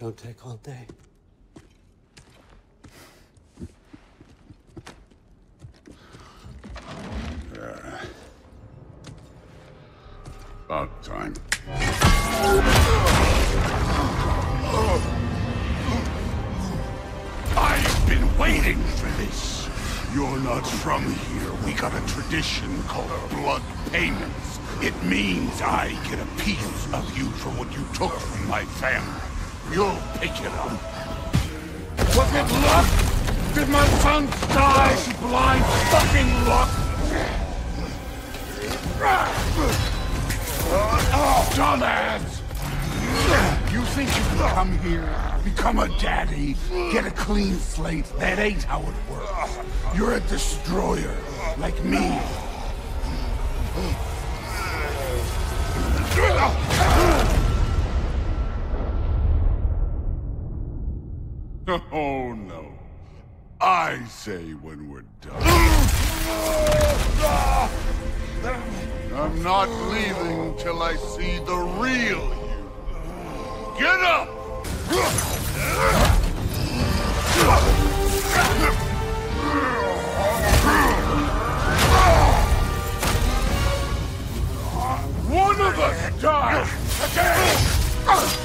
Don't take all day. About time. I've been waiting for this. You're not from here. We got a tradition called blood payments. It means I get a piece of you for what you took from my family. You'll pick it up. Was it luck? Did my son die to blind fucking luck? Oh, dumbass! You think you can come here, become a daddy, get a clean slate? That ain't how it works. You're a destroyer, like me. Oh no. I say when we're done. I'm not leaving till I see the real you. Get up! One of us died!